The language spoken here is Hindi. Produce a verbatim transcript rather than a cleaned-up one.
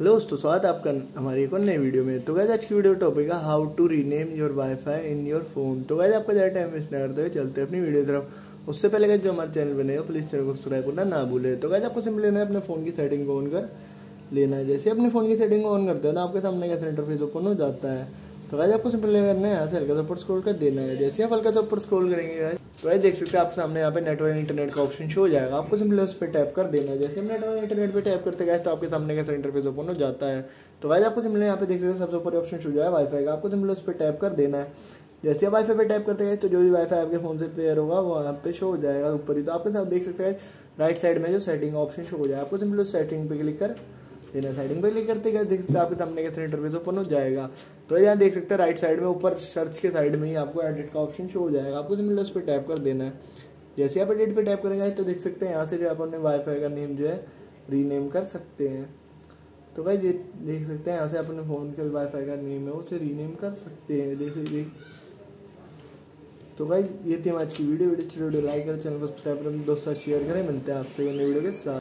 हेलो दोस्तों, स्वागत है आपका हमारी एक और नई वीडियो में। तो गाइस आज की वीडियो टॉपिक है how to rename your wifi in your phone. तो गाइस आपका ज़्यादा टाइम वेस्ट ना करते हुए चलते हैं अपनी वीडियो की तरफ। उससे पहले गाइस जो हमारे चैनल पर नए हो प्लीज़ चैनल को सब्सक्राइब करना ना भूले। तो गाइस आपको सिंपली लेना है अपने फ़ोन की सेटिंग को ऑन कर लेना है। जैसे अपने फ़ोन की सेटिंग को ऑन करते हैं तो आपके सामने कैसा इंटरफेस ओपन हो जाता है। तो गाइस आपको सिंपली करना है यहाँ से हल्का सा ऊपर स्क्रॉल कर देना है। जैसे आप हल्का सा ऊपर स्क्रॉल करेंगे गाइस तो गाइस देख सकते हैं आप सामने यहाँ पे नेटवर्क इंटरनेट का ऑप्शन शो हो जाएगा। आपको सिंपली उस पर टैप कर देना है। जैसे हम नेटवर्क इंटरनेट पे टैप करते गाइस तो आपके सामने कैसा इंटरफेस ओपन हो जाता है। तो गाइस आपको सिंपली यहाँ पे देख सकते हैं सबसे ऊपर ऑप्शन शो हो जाएगा वाईफाई का। आपको सिंपली उस पर टैप कर देना है। जैसे आप वाईफाई पे टैप करते गाइस तो जो भी वाईफाई आपके फ़ोन से पेयर होगा वो यहाँ पे शो हो जाएगा ऊपर ही। तो आपके साथ देख सकते हैं राइट साइड में जो सेटिंग ऑप्शन शो हो जाएगा आपको सिंपली उस सेटिंग पे क्लिक कर देना। सेटिंग पे क्लिक करते गाइस देख सकते हैं आपके सामने कैसा इंटरफेस ओपन हो जाएगा। तो यहाँ देख सकते हैं राइट साइड में ऊपर सर्च के साइड में ही आपको एडिट का ऑप्शन शो हो जाएगा। आपको सिंपली उस पर टैप कर देना है। जैसे आप एडिट पे टैप करेंगे तो देख सकते हैं यहाँ से जो आप अपने वाईफाई का नेम जो है रीनेम कर सकते हैं। तो गाइस ये देख सकते हैं यहाँ से अपने फ़ोन के वाईफाई का नेम है उसे रीनेम कर सकते हैं। देख देख तो गाइस ये थी आज की वीडियो वीडियो अच्छी वीडियो लाइक करें, चैनल को सब्सक्राइब करें, दोस्तों शेयर करें। मिलते हैं आपसे नई वीडियो के साथ।